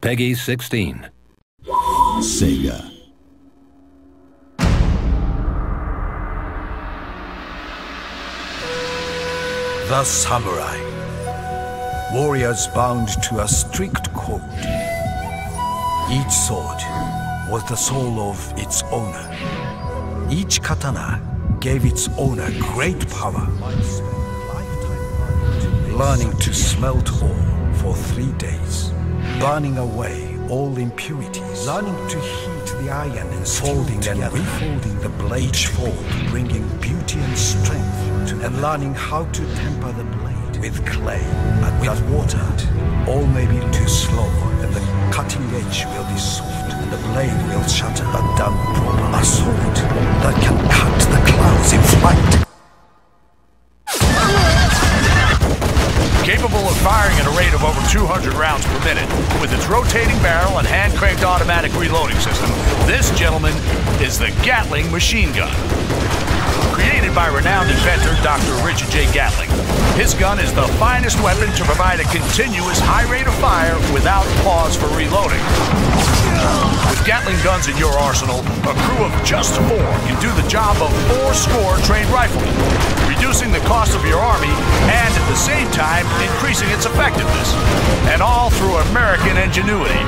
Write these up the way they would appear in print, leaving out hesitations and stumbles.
Peggy 16. Sega. The samurai. Warriors bound to a strict code. Each sword was the soul of its owner. Each katana gave its owner great power. Learning to smelt all for 3 days. Burning away all impurities. Learning to heat the iron and folding and refolding the blade. Each fold bringing beauty and strength. And learning how to temper the blade with clay and with water. All may be too slow, and the cutting edge will be soft, and the blade will shatter. A dumb problem, a sword that can cut the clouds in flight. Capable of firing at a rate of over 200 rounds per minute, with its rotating barrel and hand-cranked automatic reloading system, this gentleman is the Gatling machine gun. Created by renowned inventor Dr. Richard J. Gatling, his gun is the finest weapon to provide a continuous high rate of fire without pause for reloading. With Gatling guns in your arsenal, a crew of just 4 can do the job of 4 score trained riflemen, reducing the cost of your army and at the same time increasing its effectiveness, and all through American ingenuity.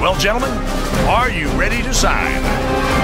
Well, gentlemen, are you ready to sign?